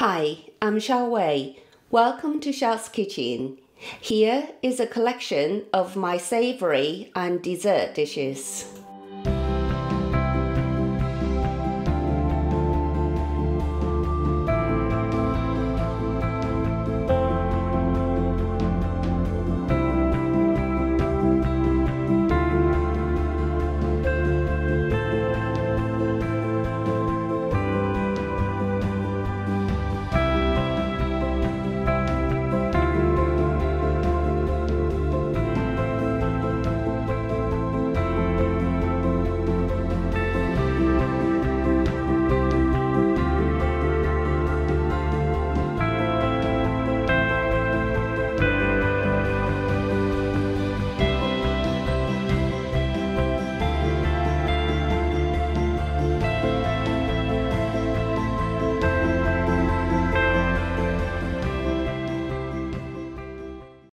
Hi, I'm Xiao Wei. Welcome to Xiao's Kitchen. Here is a collection of my savory and dessert dishes.